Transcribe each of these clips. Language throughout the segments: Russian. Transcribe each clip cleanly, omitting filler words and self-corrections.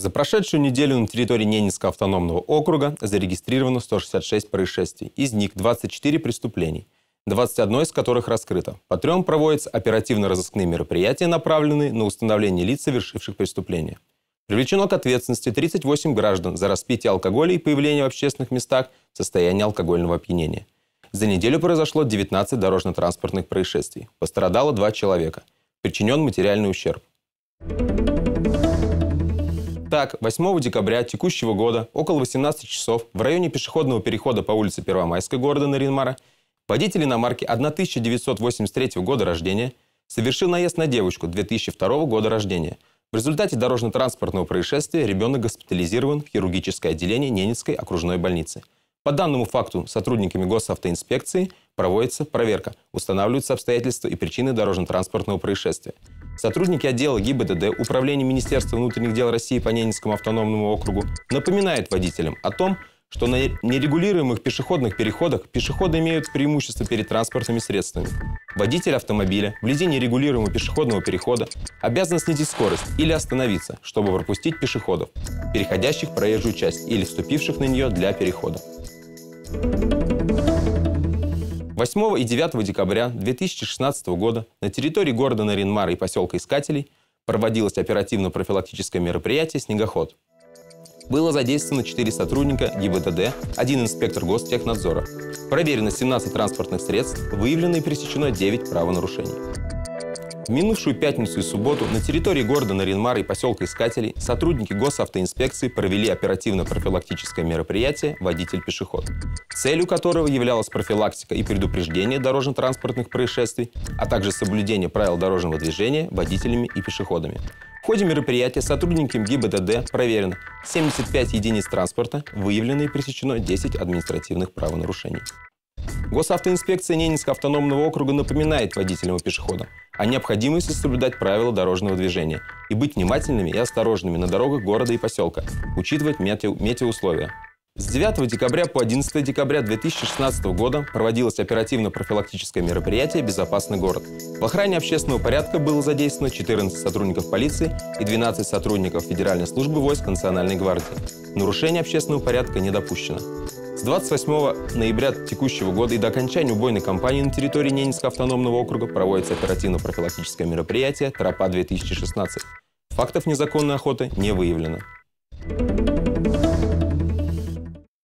За прошедшую неделю на территории Ненецкого автономного округа зарегистрировано 166 происшествий. Из них 24 преступлений, 21 из которых раскрыто. По трем проводятся оперативно-розыскные мероприятия, направленные на установление лиц, совершивших преступление. Привлечено к ответственности 38 граждан за распитие алкоголя и появление в общественных местах в состоянии алкогольного опьянения. За неделю произошло 19 дорожно-транспортных происшествий. Пострадало 2 человека. Причинен материальный ущерб. Так, 8 декабря текущего года около 18 часов в районе пешеходного перехода по улице Первомайской города Нарьян-Мара водитель иномарки 1983 года рождения совершил наезд на девочку 2002 года рождения. В результате дорожно-транспортного происшествия ребенок госпитализирован в хирургическое отделение Ненецкой окружной больницы. По данному факту сотрудниками госавтоинспекции проводится проверка, устанавливаются обстоятельства и причины дорожно-транспортного происшествия. Сотрудники отдела ГИБДД Управления Министерства внутренних дел России по Ненецкому автономному округу напоминают водителям о том, что на нерегулируемых пешеходных переходах пешеходы имеют преимущество перед транспортными средствами. Водитель автомобиля вблизи нерегулируемого пешеходного перехода обязан снизить скорость или остановиться, чтобы пропустить пешеходов, переходящих проезжую часть или вступивших на нее для перехода. 8 и 9 декабря 2016 года на территории города Нарьян-Мар и поселка Искателей проводилось оперативно-профилактическое мероприятие «Снегоход». Было задействовано 4 сотрудника ГИБДД, 1 инспектор Гостехнадзора. Проверено 17 транспортных средств, выявлено и пресечено 9 правонарушений. В минувшую пятницу и субботу на территории города Нарьян-Мар и поселка Искателей сотрудники госавтоинспекции провели оперативно-профилактическое мероприятие «Водитель-пешеход», целью которого являлась профилактика и предупреждение дорожно-транспортных происшествий, а также соблюдение правил дорожного движения водителями и пешеходами. В ходе мероприятия сотрудниками ГИБДД проверено 75 единиц транспорта, выявлено и пресечено 10 административных правонарушений. Госавтоинспекция Ненецкого автономного округа напоминает водителям и пешеходам о необходимости соблюдать правила дорожного движения и быть внимательными и осторожными на дорогах города и поселка, учитывать метеоусловия. С 9 декабря по 11 декабря 2016 года проводилось оперативно-профилактическое мероприятие «Безопасный город». В охране общественного порядка было задействовано 14 сотрудников полиции и 12 сотрудников Федеральной службы войск Национальной гвардии. Нарушение общественного порядка не допущено. С 28 ноября текущего года и до окончания убойной кампании на территории Ненецкого автономного округа проводится оперативно-профилактическое мероприятие «Тропа-2016». Фактов незаконной охоты не выявлено.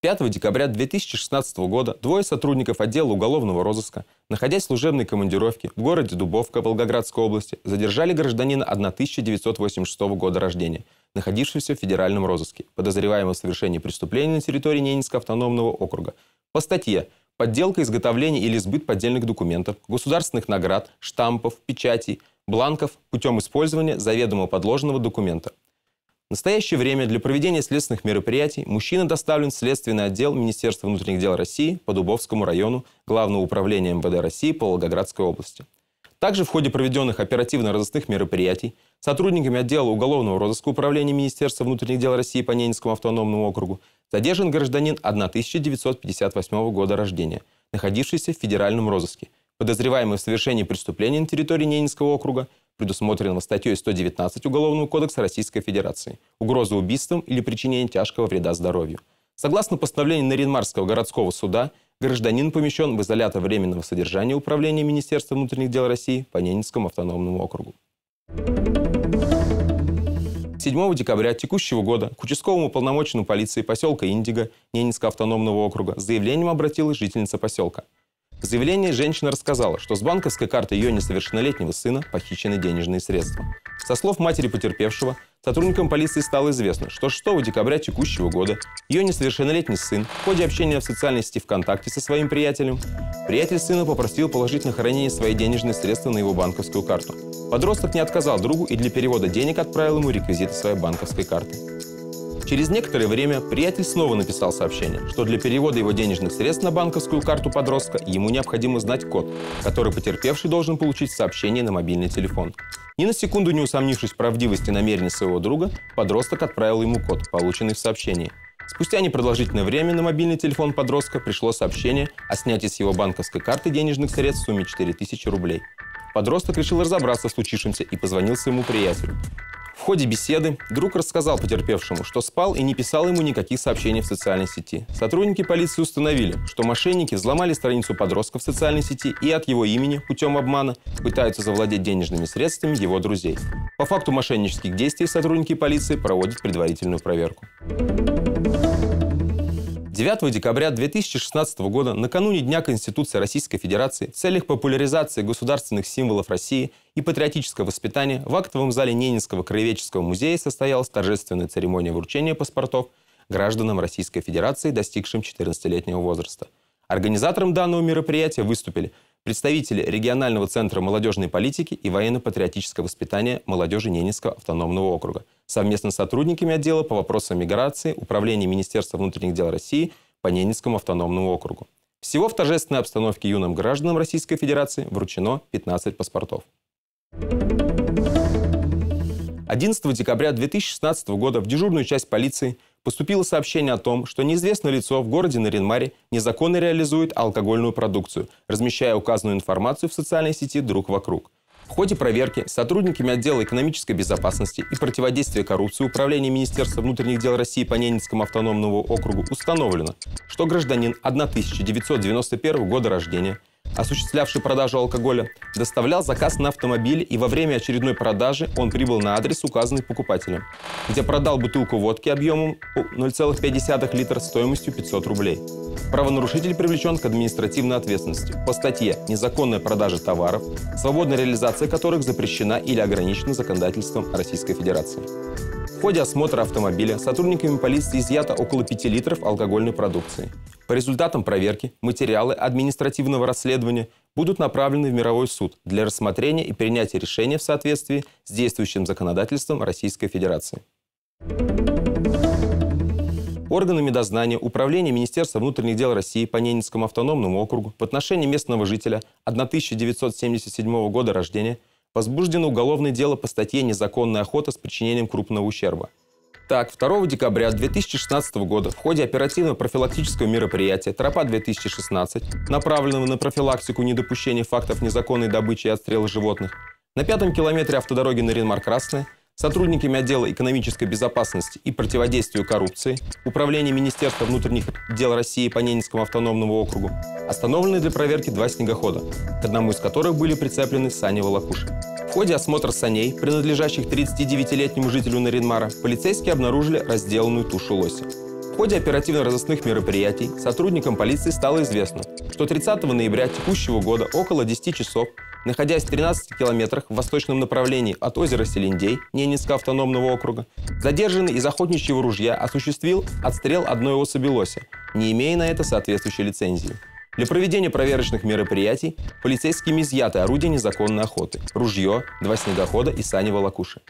5 декабря 2016 года 2 сотрудников отдела уголовного розыска, находясь в служебной командировке в городе Дубовка Волгоградской области, задержали гражданина 1986 года рождения, находившегося в федеральном розыске, подозреваемого в совершении преступления на территории Ненецкого автономного округа по статье «Подделка, изготовление или сбыт поддельных документов, государственных наград, штампов, печатей, бланков путем использования заведомо подложенного документа». В настоящее время для проведения следственных мероприятий мужчина доставлен в Следственный отдел Министерства внутренних дел России по Дубовскому району Главного управления МВД России по Волгоградской области. Также в ходе проведенных оперативно-розыскных мероприятий сотрудниками отдела уголовного розыска Управления Министерства внутренних дел России по Ненецкому автономному округу задержан гражданин 1958 года рождения, находившийся в федеральном розыске, подозреваемый в совершении преступления на территории Ненецкого округа, предусмотренного статьей 119 Уголовного кодекса Российской Федерации «Угроза убийством или причинение тяжкого вреда здоровью». Согласно постановлению Нарьян-Марского городского суда, гражданин помещен в изолятор временного содержания Управления Министерства внутренних дел России по Ненецкому автономному округу. 7 декабря текущего года к участковому уполномоченному полиции поселка Индига Ненецкого автономного округа с заявлением обратилась жительница поселка. В заявлении женщина рассказала, что с банковской карты ее несовершеннолетнего сына похищены денежные средства. Со слов матери потерпевшего, сотрудникам полиции стало известно, что 6 декабря текущего года ее несовершеннолетний сын в ходе общения в социальной сети ВКонтакте со своим приятелем, приятель сына попросил положить на хранение свои денежные средства на его банковскую карту. Подросток не отказал другу и для перевода денег отправил ему реквизиты своей банковской карты. Через некоторое время приятель снова написал сообщение, что для перевода его денежных средств на банковскую карту подростка ему необходимо знать код, который потерпевший должен получить в сообщении на мобильный телефон. Ни на секунду не усомнившись в правдивости намерений своего друга, подросток отправил ему код, полученный в сообщении. Спустя непродолжительное время на мобильный телефон подростка пришло сообщение о снятии с его банковской карты денежных средств в сумме 4000 рублей. Подросток решил разобраться в случившемся и позвонил своему приятелю. В ходе беседы друг рассказал потерпевшему, что спал и не писал ему никаких сообщений в социальной сети. Сотрудники полиции установили, что мошенники взломали страницу подростка в социальной сети и от его имени путем обмана пытаются завладеть денежными средствами его друзей. По факту мошеннических действий сотрудники полиции проводят предварительную проверку. 9 декабря 2016 года, накануне Дня Конституции Российской Федерации, в целях популяризации государственных символов России и патриотического воспитания в актовом зале Ненецкого краеведческого музея состоялась торжественная церемония вручения паспортов гражданам Российской Федерации, достигшим 14-летнего возраста. Организатором данного мероприятия выступили представители регионального центра молодежной политики и военно-патриотического воспитания молодежи Ненецкого автономного округа, совместно с сотрудниками отдела по вопросам миграции Управления Министерства внутренних дел России по Ненецкому автономному округу. Всего в торжественной обстановке юным гражданам Российской Федерации вручено 15 паспортов. 11 декабря 2016 года в дежурную часть полиции поступило сообщение о том, что неизвестное лицо в городе Нарьян-Маре незаконно реализует алкогольную продукцию, размещая указанную информацию в социальной сети «Друг вокруг». В ходе проверки сотрудниками отдела экономической безопасности и противодействия коррупции Управления Министерства внутренних дел России по Ненецкому автономному округу установлено, что гражданин 1991 года рождения, осуществлявший продажу алкоголя, доставлял заказ на автомобиле, и во время очередной продажи он прибыл на адрес, указанный покупателем, где продал бутылку водки объемом 0,5 литра стоимостью 500 рублей. Правонарушитель привлечен к административной ответственности по статье «Незаконная продажа товаров, свободная реализация которых запрещена или ограничена законодательством Российской Федерации». В ходе осмотра автомобиля сотрудниками полиции изъято около 5 литров алкогольной продукции. По результатам проверки материалы административного расследования будут направлены в мировой суд для рассмотрения и принятия решения в соответствии с действующим законодательством Российской Федерации. Органами дознания Управления Министерства внутренних дел России по Ненецкому автономному округу в отношении местного жителя 1977 года рождения возбуждено уголовное дело по статье «Незаконная охота с причинением крупного ущерба». Так, 2 декабря 2016 года в ходе оперативно-профилактического мероприятия «Тропа-2016», направленного на профилактику недопущения фактов незаконной добычи и отстрела животных, на 5-м километре автодороги Нарьян-Мар-Красное сотрудниками отдела экономической безопасности и противодействия коррупции Управления Министерства внутренних дел России по Ненецкому автономному округу остановлены для проверки 2 снегохода, к одному из которых были прицеплены сани волокуши. В ходе осмотра саней, принадлежащих 39-летнему жителю Нарьян-Мара, полицейские обнаружили разделанную тушу лося. В ходе оперативно-розыскных мероприятий сотрудникам полиции стало известно, что 30 ноября текущего года около 10 часов, находясь в 13 километрах в восточном направлении от озера Селиндей Ненецкого автономного округа, задержанный из охотничьего ружья осуществил отстрел одной особи лося, не имея на это соответствующей лицензии. Для проведения проверочных мероприятий полицейскими изъяты орудия незаконной охоты, ружье, 2 снегохода и сани волокуши.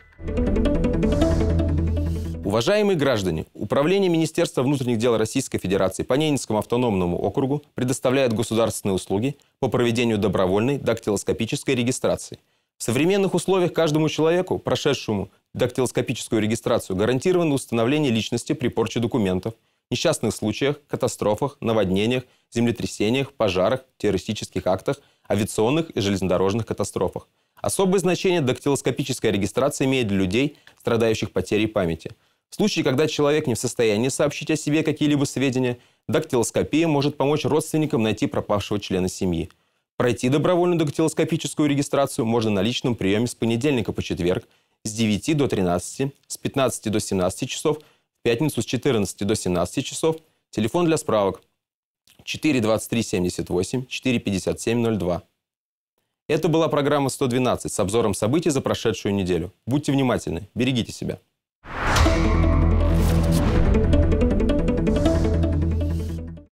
Уважаемые граждане, Управление Министерства внутренних дел Российской Федерации по Ненецкому автономному округу предоставляет государственные услуги по проведению добровольной дактилоскопической регистрации. В современных условиях каждому человеку, прошедшему дактилоскопическую регистрацию, гарантировано установление личности при порче документов, несчастных случаях, катастрофах, наводнениях, землетрясениях, пожарах, террористических актах, авиационных и железнодорожных катастрофах. Особое значение дактилоскопическая регистрация имеет для людей, страдающих потерей памяти. В случае, когда человек не в состоянии сообщить о себе какие-либо сведения, дактилоскопия может помочь родственникам найти пропавшего члена семьи. Пройти добровольную дактилоскопическую регистрацию можно на личном приеме с понедельника по четверг с 9 до 13, с 15 до 17 часов, в пятницу с 14 до 17 часов. Телефон для справок 42378 45702. Это была программа 112 с обзором событий за прошедшую неделю. Будьте внимательны, берегите себя.